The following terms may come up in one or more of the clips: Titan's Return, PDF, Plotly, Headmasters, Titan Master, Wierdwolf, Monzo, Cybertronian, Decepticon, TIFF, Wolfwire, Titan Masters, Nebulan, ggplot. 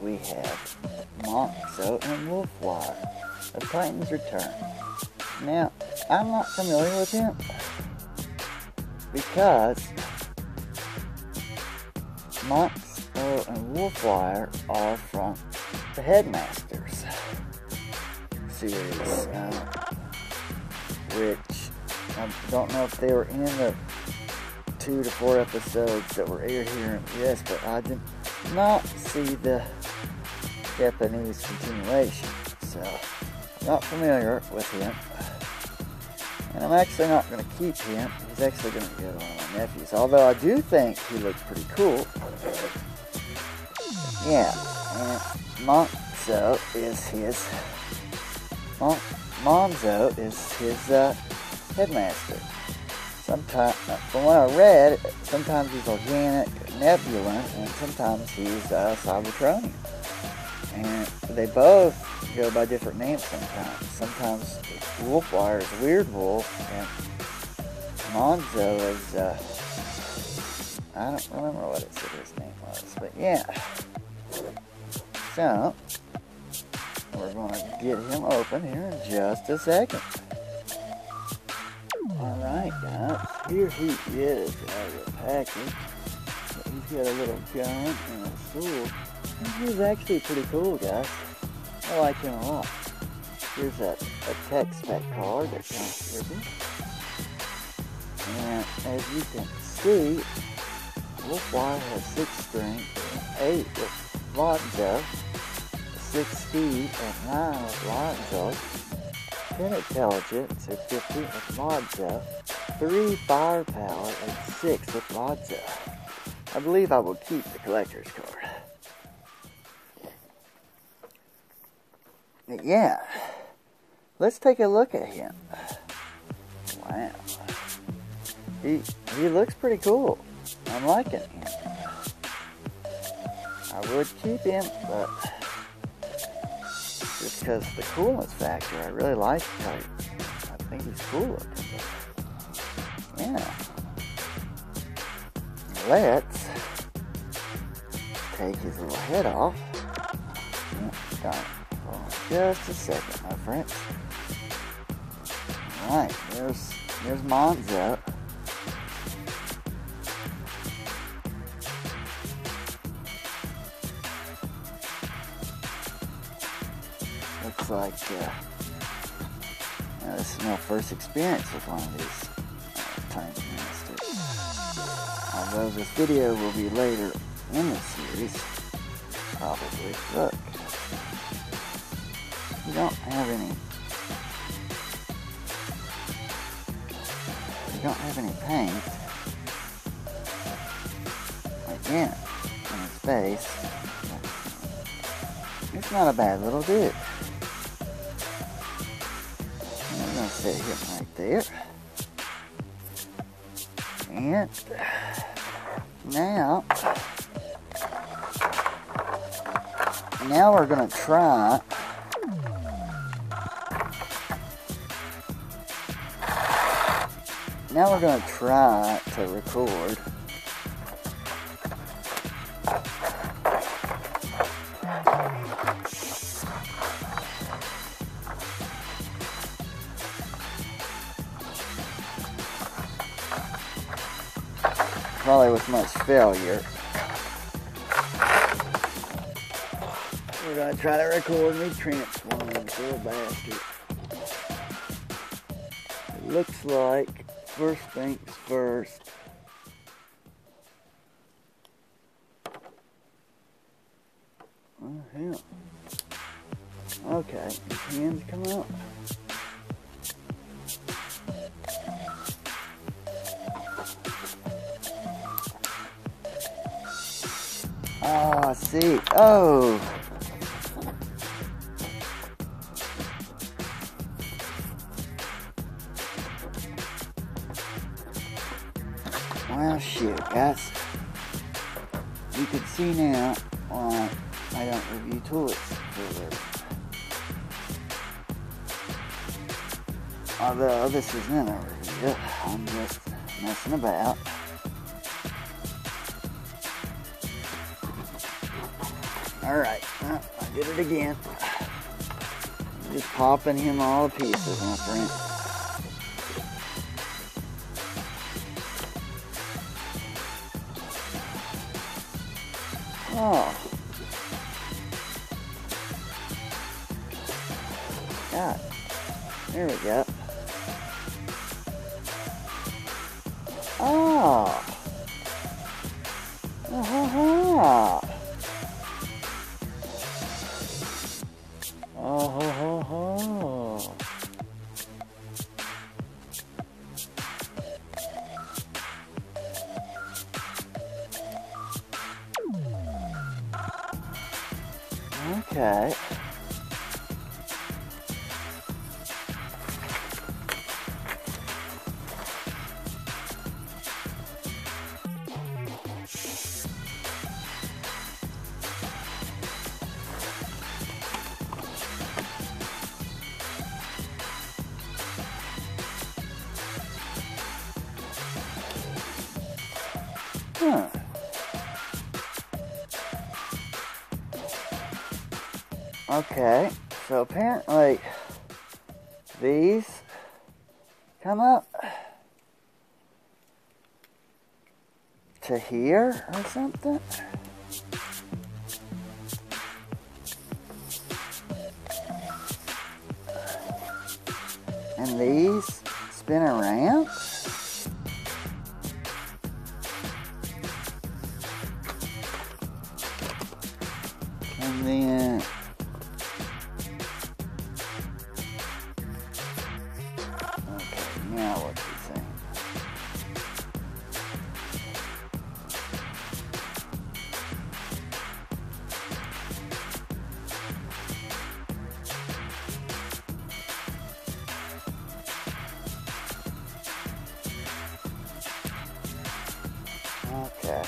we have Monzo and Wolfwire of Titan's Return. Now, I'm not familiar with him because Monzo and Wolfwire are from the Headmasters series, which I don't know if they were in the 2 to 4 episodes that were aired here in the US, but I did not see the Japanese continuation, so I'm not familiar with him, and I'm actually not going to keep him. He's actually going to be one of my nephews, although I do think he looks pretty cool. Yeah, and Monzo is his headmaster. Sometimes, from what I read, sometimes he's organic Nebulan, and sometimes he's Cybertronian. And they both go by different names sometimes. Sometimes Wolfwire is Weird Wolf, and Monzo is, I don't remember what it said his name was, but yeah. So, we're going to get him open here in just a second. Alright guys, here he is out of the package. He's got a little gun and a sword. He's actually pretty cool, guys. I like him a lot. Here's a text pack card that comes with him. And as you can see, Wolfwire has 6 strength and 8 with Monzo, 6 speed and 9 with Monzo, 10 intelligence and 15 with Monzo, 3 firepower and 6 with Monzo. I believe I will keep the collector's card. But yeah, let's take a look at him. Wow, he looks pretty cool. I'm liking him. I would keep him, but just because the coolness factor, I really like Titan. I think he's cool looking. Yeah. Let's take his little head off. Got it. Just a second, my friends. Alright, there's Monzo. Looks like, this is my first experience with one of these Titan Masters. Although this video will be later in the series, probably. Look, we don't have any. We don't have any paint. Again, on his face. It's not a bad little dude. I'm gonna set him right there. And now we're gonna try. Now we're gonna try to record probably with much failure. We're gonna try to record me transforming into a bastard. It looks like first things first. Oh hell. Okay, his hands come out. Ah, I see. Oh. Well, shit, guys. You can see now why I don't review toilets for a living. Although this isn't a review, I'm just messing about. Alright, oh, I did it again. I'm just popping him all to pieces, my friend. Oh. God. There we go. Oh. Oh, ha, ha. Oh, ho, ho, ho. Okay. Huh. Okay, so apparently these come up to here or something. And these spin around. Then okay, now what's he saying? Okay.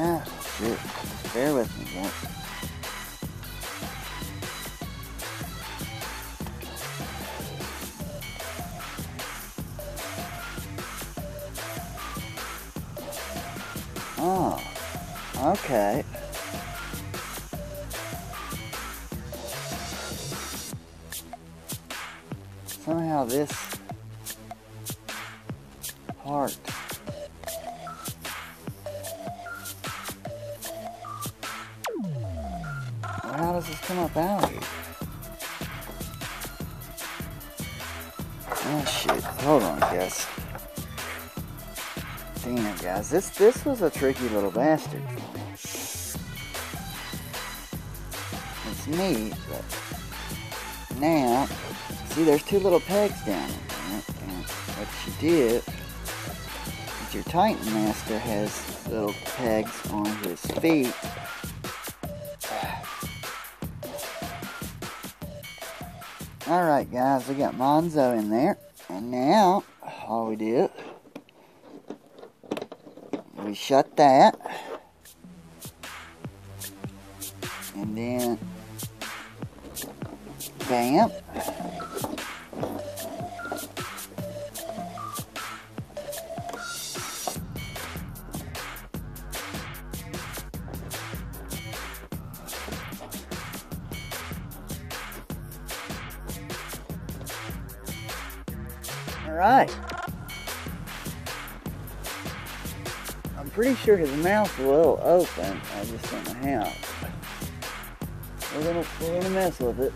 Ah, shoot. Bear with me, guys. Oh, okay. Somehow this part. How does this come up out of here? Oh shit, hold on guys. Damn guys, this was a tricky little bastard for me. It's neat, but now, see there's two little pegs down there, and what you did is your Titan Master has little pegs on his feet. Alright guys, we got Monzo in there, and now all we did, we shut that, and then, bam, alright. I'm pretty sure his mouth will open. I just don't know how. We're gonna mess with it.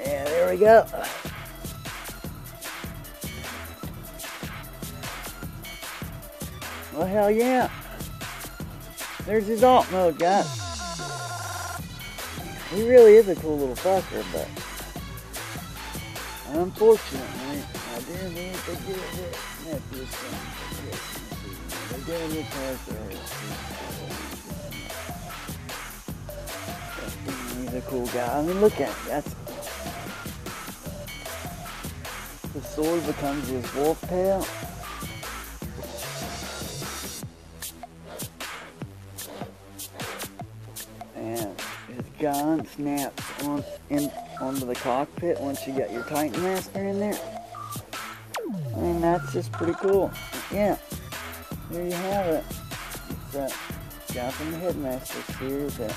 Yeah, there we go. Well hell yeah. There's his alt mode, guys. He really is a cool little fucker, but unfortunately, I didn't mean to get it at this time for Christmas. They gave me past the he's a cool guy. I mean, look at him. That's the sword becomes his wolf tail. And his gun snaps on in onto the cockpit once you get your Titan Master in there. And that's just pretty cool. Yeah, there you have it. It's down from the Headmasters here that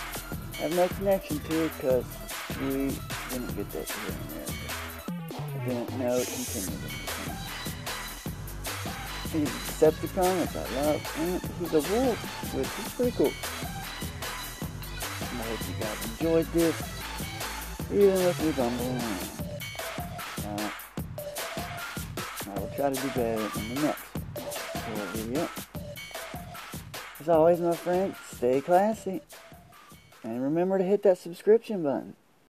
I have no connection to it because we didn't get that here in America. I didn't know it continued. He's a Decepticon, which I love, and he's a wolf, which is pretty cool. I hope you guys enjoyed this, even if you're grumbling. I will try to do better in the next video. As always, my friends, stay classy, and remember to hit that subscription button.